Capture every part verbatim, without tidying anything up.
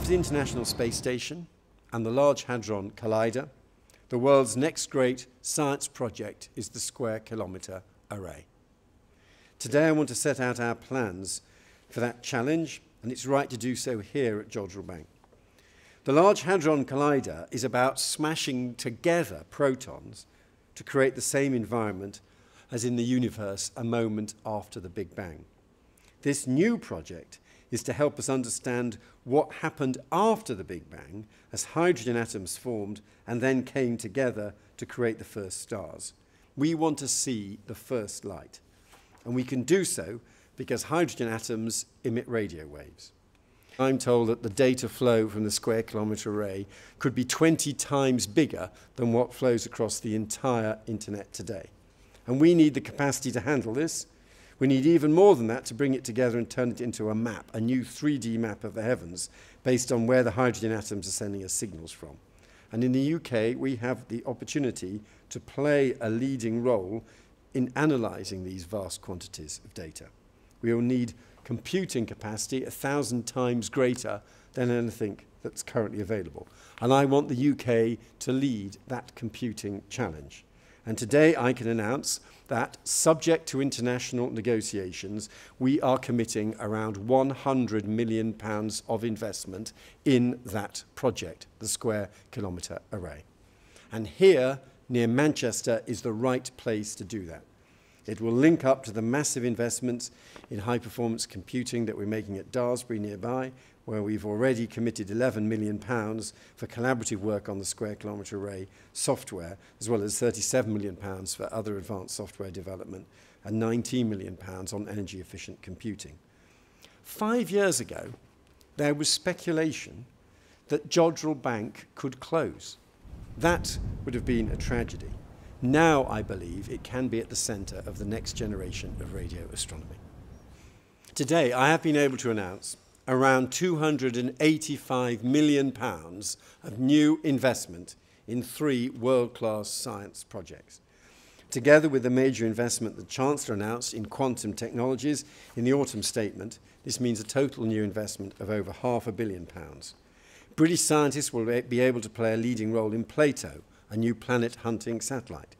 of the International Space Station and the Large Hadron Collider, the world's next great science project is the Square Kilometre Array. Today I want to set out our plans for that challenge, and it's right to do so here at Jodrell Bank. The Large Hadron Collider is about smashing together protons to create the same environment as in the universe a moment after the Big Bang. This new project is to help us understand what happened after the Big Bang as hydrogen atoms formed and then came together to create the first stars. We want to see the first light, and we can do so because hydrogen atoms emit radio waves. I'm told that the data flow from the Square Kilometre Array could be twenty times bigger than what flows across the entire internet today. And we need the capacity to handle this. We need even more than that to bring it together and turn it into a map, a new three D map of the heavens based on where the hydrogen atoms are sending us signals from. And in the U K, we have the opportunity to play a leading role in analysing these vast quantities of data. We will need computing capacity a thousand times greater than anything that's currently available. And I want the U K to lead that computing challenge. And today I can announce that, subject to international negotiations, we are committing around one hundred million pounds of investment in that project, the Square Kilometre Array. And here, near Manchester, is the right place to do that. It will link up to the massive investments in high-performance computing that we're making at Daresbury nearby, where we've already committed eleven million pounds for collaborative work on the Square Kilometre Array software, as well as thirty-seven million pounds for other advanced software development and nineteen million pounds on energy-efficient computing. Five years ago, there was speculation that Jodrell Bank could close. That would have been a tragedy. Now, I believe, it can be at the centre of the next generation of radio astronomy. Today, I have been able to announce around two hundred eighty-five million pounds of new investment in three world-class science projects. Together with the major investment the Chancellor announced in quantum technologies in the autumn statement, this means a total new investment of over half a billion pounds. British scientists will be able to play a leading role in Plato, a new planet-hunting satellite.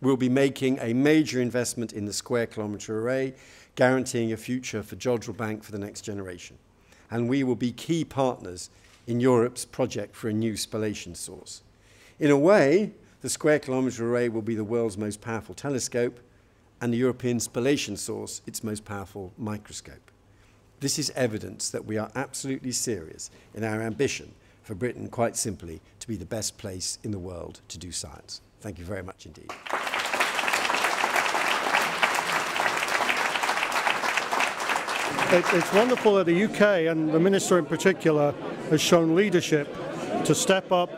We'll be making a major investment in the Square Kilometre Array, guaranteeing a future for Jodrell Bank for the next generation. And we will be key partners in Europe's project for a new spallation source. In a way, the Square Kilometre Array will be the world's most powerful telescope and the European spallation source its most powerful microscope. This is evidence that we are absolutely serious in our ambition for Britain, quite simply, to be the best place in the world to do science. Thank you very much indeed. It's wonderful that the U K, and the Minister in particular, has shown leadership to step up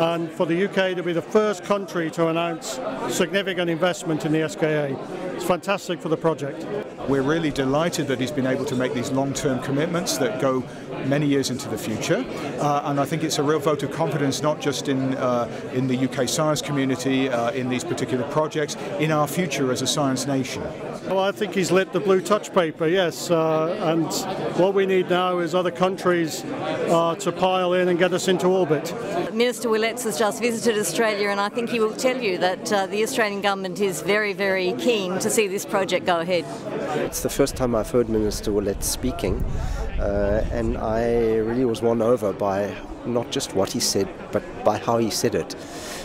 and for the U K to be the first country to announce significant investment in the S K A. It's fantastic for the project. We're really delighted that he's been able to make these long-term commitments that go many years into the future, uh, and I think it's a real vote of confidence, not just in, uh, in the U K science community, uh, in these particular projects, in our future as a science nation. Well, I think he's lit the blue touch paper, yes, uh, and what we need now is other countries uh, to pile in and get us into orbit. Minister Willetts has just visited Australia, and I think he will tell you that uh, the Australian government is very, very keen to see this project go ahead. It's the first time I've heard Minister Willetts speaking, uh, and I really was won over by not just what he said, but by how he said it.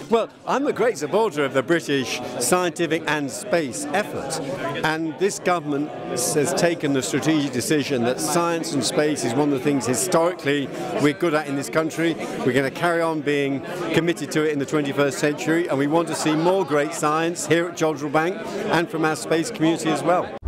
Well, I'm a great supporter of the British scientific and space effort, and this government has taken the strategic decision that science and space is one of the things historically we're good at in this country. We're going to carry on being committed to it in the twenty-first century, and we want to see more great science here at Jodrell Bank and from our space community as well.